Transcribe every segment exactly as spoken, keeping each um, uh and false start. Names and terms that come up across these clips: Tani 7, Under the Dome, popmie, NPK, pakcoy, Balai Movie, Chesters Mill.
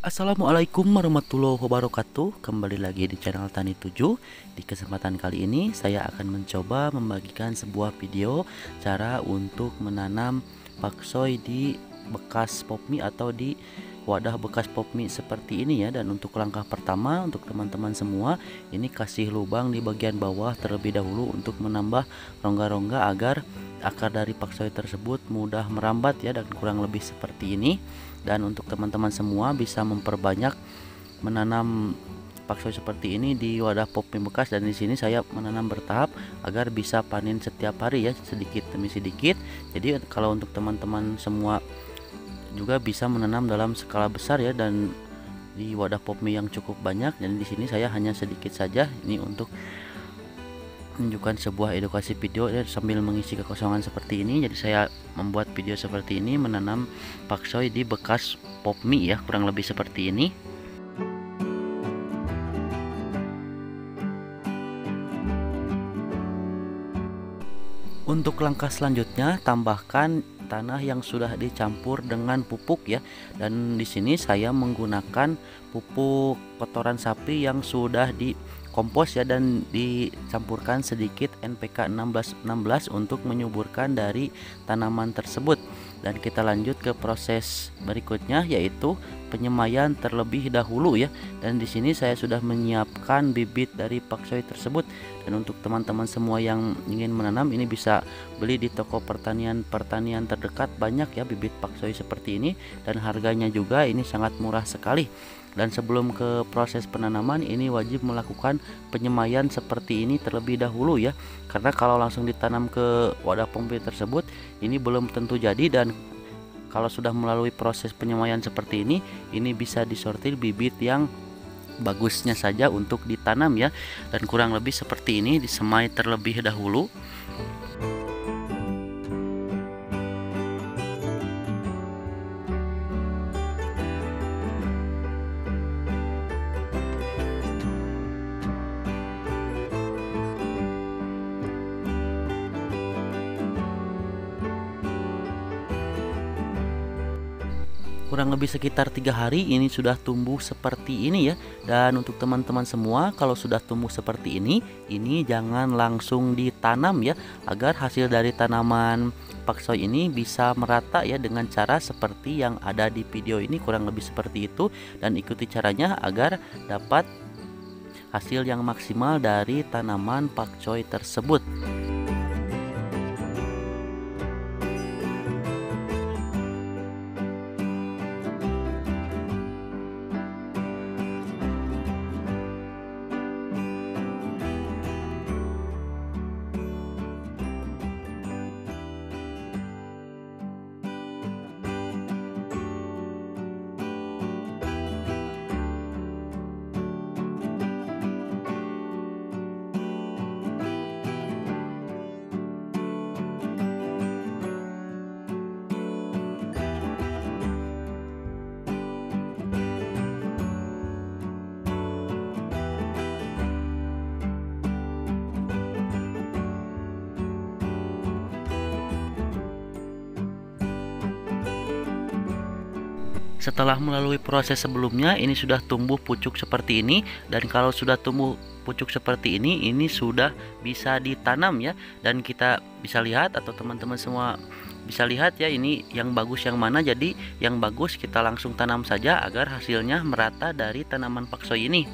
Assalamualaikum warahmatullahi wabarakatuh. Kembali lagi di channel Tani tujuh. Di kesempatan kali ini saya akan mencoba membagikan sebuah video cara untuk menanam pakcoy di bekas pop mie atau di wadah bekas pop mie seperti ini ya. Dan untuk langkah pertama untuk teman-teman semua, ini kasih lubang di bagian bawah terlebih dahulu untuk menambah rongga-rongga agar akar dari pakcoy tersebut mudah merambat ya, dan kurang lebih seperti ini. Dan untuk teman-teman semua bisa memperbanyak menanam pakcoy seperti ini di wadah pop mie bekas, dan di sini saya menanam bertahap agar bisa panen setiap hari ya, sedikit demi sedikit. Jadi kalau untuk teman-teman semua juga bisa menanam dalam skala besar ya, dan di wadah pop mie yang cukup banyak, dan di sini saya hanya sedikit saja. Ini untuk menunjukkan sebuah edukasi video ya, sambil mengisi kekosongan seperti ini. Jadi saya membuat video seperti ini menanam pakcoy di bekas pop mie ya, kurang lebih seperti ini. Untuk langkah selanjutnya tambahkan tanah yang sudah dicampur dengan pupuk ya, dan di sini saya menggunakan pupuk kotoran sapi yang sudah dikompos ya, dan dicampurkan sedikit N P K enam belas enam belas untuk menyuburkan dari tanaman tersebut. Dan kita lanjut ke proses berikutnya, yaitu penyemaian terlebih dahulu ya. Dan di sini saya sudah menyiapkan bibit dari pakcoy tersebut. Dan untuk teman-teman semua yang ingin menanam, ini bisa beli di toko pertanian-pertanian terdekat, banyak ya bibit pakcoy seperti ini, dan harganya juga ini sangat murah sekali. Dan sebelum ke proses penanaman, ini wajib melakukan penyemaian seperti ini terlebih dahulu ya, karena kalau langsung ditanam ke wadah pop mie tersebut ini belum tentu jadi. Dan kalau sudah melalui proses penyemaian seperti ini, ini bisa disortir bibit yang bagusnya saja untuk ditanam ya. Dan kurang lebih seperti ini, disemai terlebih dahulu. Kurang lebih sekitar tiga hari ini sudah tumbuh seperti ini ya. Dan untuk teman-teman semua, kalau sudah tumbuh seperti ini, ini jangan langsung ditanam ya, agar hasil dari tanaman pakcoy ini bisa merata ya, dengan cara seperti yang ada di video ini, kurang lebih seperti itu. Dan ikuti caranya agar dapat hasil yang maksimal dari tanaman pakcoy tersebut. Setelah melalui proses sebelumnya, ini sudah tumbuh pucuk seperti ini. Dan kalau sudah tumbuh pucuk seperti ini, ini sudah bisa ditanam ya. Dan kita bisa lihat, atau teman-teman semua bisa lihat ya, ini yang bagus yang mana. Jadi yang bagus kita langsung tanam saja agar hasilnya merata dari tanaman pakcoy ini.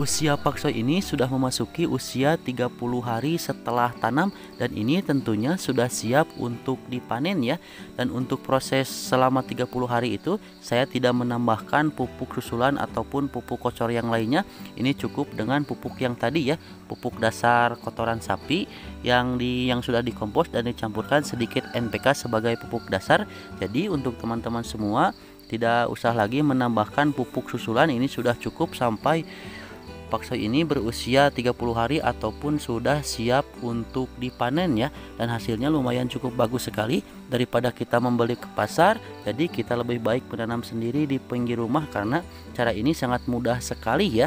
Usia pakcoy ini sudah memasuki usia tiga puluh hari setelah tanam dan ini tentunya sudah siap untuk dipanen ya. Dan untuk proses selama tiga puluh hari itu saya tidak menambahkan pupuk susulan ataupun pupuk kocor yang lainnya. Ini cukup dengan pupuk yang tadi ya, pupuk dasar kotoran sapi yang di yang sudah dikompos dan dicampurkan sedikit N P K sebagai pupuk dasar. Jadi untuk teman-teman semua tidak usah lagi menambahkan pupuk susulan, ini sudah cukup sampai pakcoy ini berusia tiga puluh hari ataupun sudah siap untuk dipanen ya. Dan hasilnya lumayan cukup bagus sekali. Daripada kita membeli ke pasar, jadi kita lebih baik menanam sendiri di pinggir rumah karena cara ini sangat mudah sekali ya.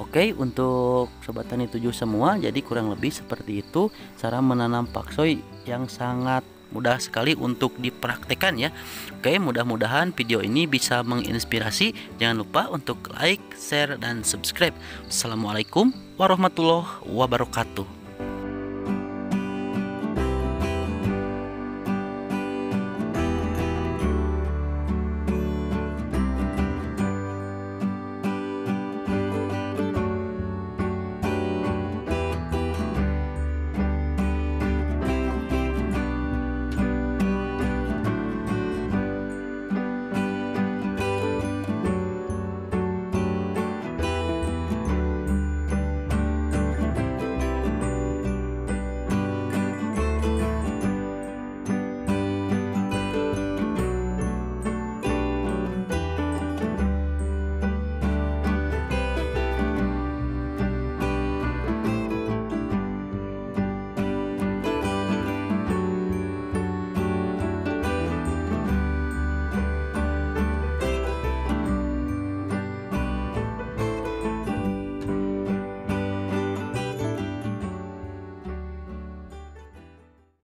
Oke, untuk sobat Tani tujuh semua, jadi kurang lebih seperti itu cara menanam pakcoy yang sangat mudah sekali untuk dipraktekkan ya. Oke, mudah-mudahan video ini bisa menginspirasi. Jangan lupa untuk like, share, dan subscribe. Assalamualaikum warahmatullahi wabarakatuh.